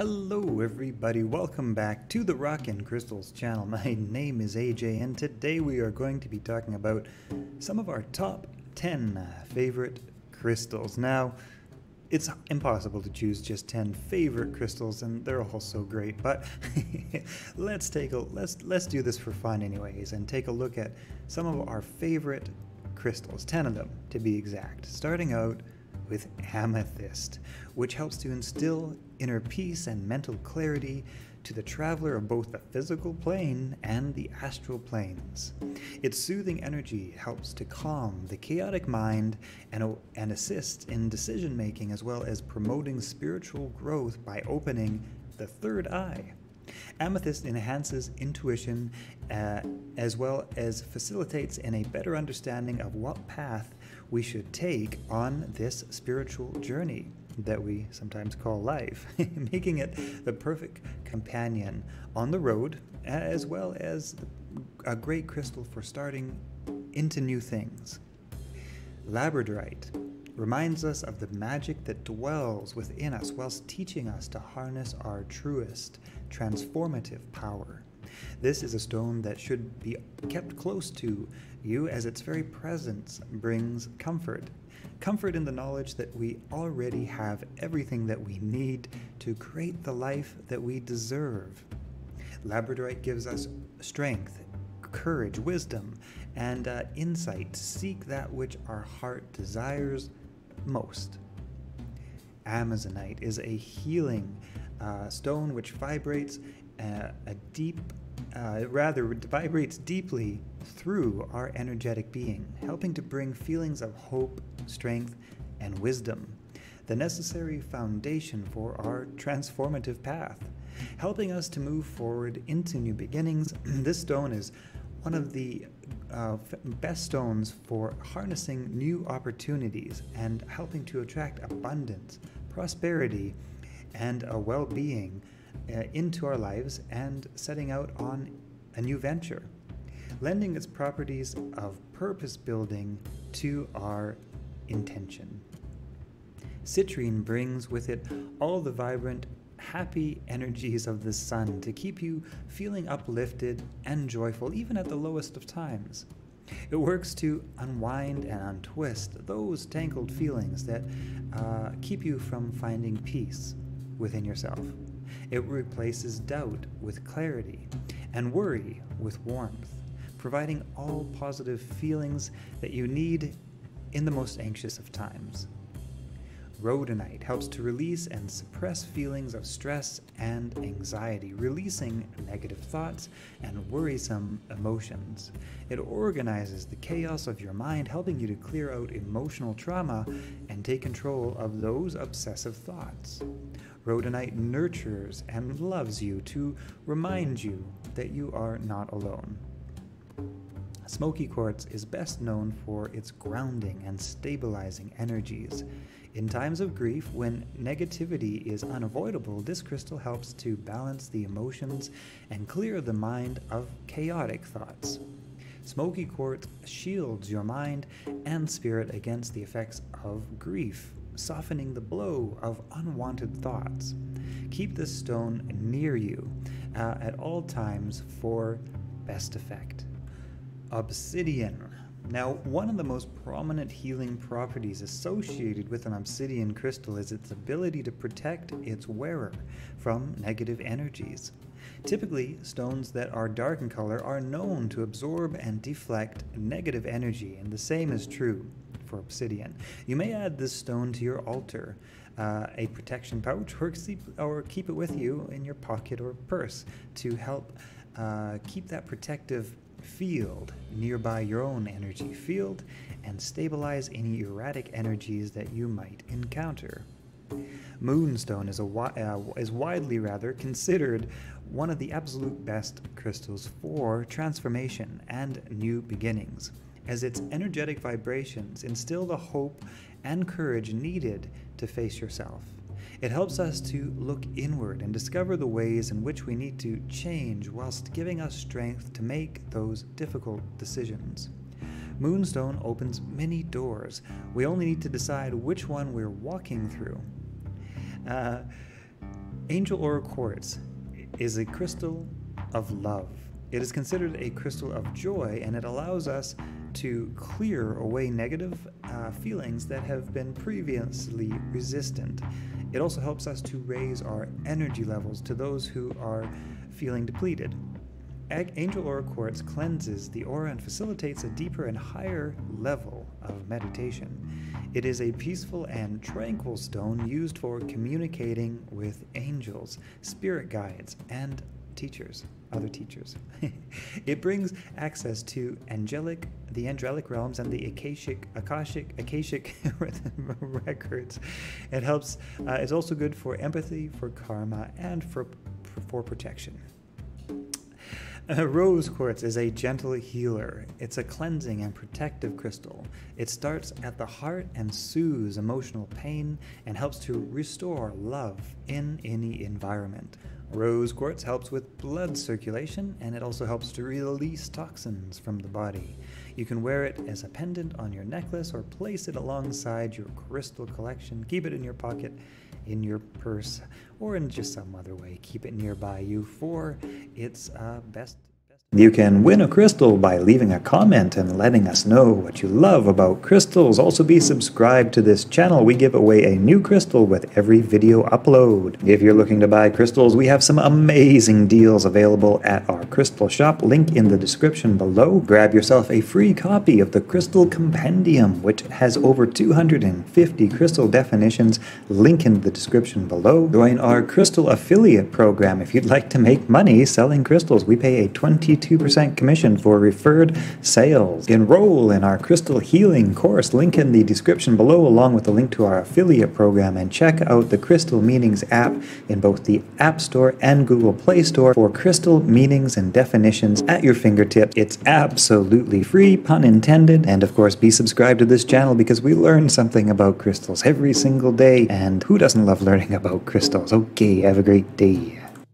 Hello everybody, welcome back to the Rockin' Crystals channel. My name is AJ and today we are going to be talking about some of our top 10 favorite crystals. Now, it's impossible to choose just 10 favorite crystals and they're all so great, but let's do this for fun anyways and take a look at some of our favorite crystals, 10 of them to be exact, starting out with amethyst, which helps to instill inner peace and mental clarity to the traveler of both the physical plane and the astral planes. Its soothing energy helps to calm the chaotic mind and assists in decision making, as well as promoting spiritual growth by opening the third eye. Amethyst enhances intuition as well as facilitates in a better understanding of what path we should take on this spiritual journey that we sometimes call life, making it the perfect companion on the road, as well as a great crystal for starting into new things. Labradorite reminds us of the magic that dwells within us whilst teaching us to harness our truest transformative power. This is a stone that should be kept close to you, as its very presence brings comfort in the knowledge that we already have everything that we need to create the life that we deserve. Labradorite gives us strength, courage, wisdom, and insight to seek that which our heart desires most. Amazonite is a healing stone which vibrates vibrates deeply through our energetic being, helping to bring feelings of hope, strength, and wisdom, the necessary foundation for our transformative path. Helping us to move forward into new beginnings, this stone is one of the best stones for harnessing new opportunities and helping to attract abundance, prosperity, and a well-being into our lives and setting out on a new venture, lending its properties of purpose building to our intention. Citrine brings with it all the vibrant, happy energies of the sun to keep you feeling uplifted and joyful even at the lowest of times. It works to unwind and untwist those tangled feelings that keep you from finding peace within yourself. It replaces doubt with clarity and worry with warmth, providing all positive feelings that you need in the most anxious of times. Rhodonite helps to release and suppress feelings of stress and anxiety, releasing negative thoughts and worrisome emotions. It organizes the chaos of your mind, helping you to clear out emotional trauma and take control of those obsessive thoughts. Rhodonite nurtures and loves you to remind you that you are not alone. Smoky quartz is best known for its grounding and stabilizing energies. In times of grief, when negativity is unavoidable, this crystal helps to balance the emotions and clear the mind of chaotic thoughts. Smoky quartz shields your mind and spirit against the effects of grief, softening the blow of unwanted thoughts. Keep this stone near you at all times for best effect. Obsidian. Now, one of the most prominent healing properties associated with an obsidian crystal is its ability to protect its wearer from negative energies. Typically, stones that are dark in color are known to absorb and deflect negative energy, and the same is true for obsidian. You may add this stone to your altar, a protection pouch, or keep it with you in your pocket or purse to help keep that protective field nearby your own energy field and stabilize any erratic energies that you might encounter. Moonstone is widely considered one of the absolute best crystals for transformation and new beginnings, as its energetic vibrations instill the hope and courage needed to face yourself. It helps us to look inward and discover the ways in which we need to change, whilst giving us strength to make those difficult decisions. Moonstone opens many doors. We only need to decide which one we're walking through. Angel Aura Quartz is a crystal of love. It is considered a crystal of joy, and it allows us to clear away negative feelings that have been previously resistant. It also helps us to raise our energy levels to those who are feeling depleted. Angel Aura Quartz cleanses the aura and facilitates a deeper and higher level of meditation. It is a peaceful and tranquil stone used for communicating with angels, spirit guides, and other teachers. It brings access to the angelic realms and the akashic records. It helps. It's also good for empathy, for karma, and for protection. Rose quartz is a gentle healer. It's a cleansing and protective crystal. It starts at the heart and soothes emotional pain and helps to restore love in any environment. Rose quartz helps with blood circulation, and it also helps to release toxins from the body. You can wear it as a pendant on your necklace or place it alongside your crystal collection. Keep it in your pocket, in your purse, or in just some other way. Keep it nearby you for its best. You can win a crystal by leaving a comment and letting us know what you love about crystals. Also, be subscribed to this channel. We give away a new crystal with every video upload. If you're looking to buy crystals, we have some amazing deals available at our crystal shop. Link in the description below. Grab yourself a free copy of the Crystal Compendium, which has over 250 crystal definitions. Link in the description below. Join our crystal affiliate program if you'd like to make money selling crystals. We pay a 22% commission for referred sales. Enroll in our crystal healing course. Link in the description below, along with the link to our affiliate program, and check out the Crystal Meanings app in both the App Store and Google Play Store for crystal meanings and definitions at your fingertips. It's absolutely free, pun intended. And of course, be subscribed to this channel, because we learn something about crystals every single day, and who doesn't love learning about crystals? Okay, have a great day.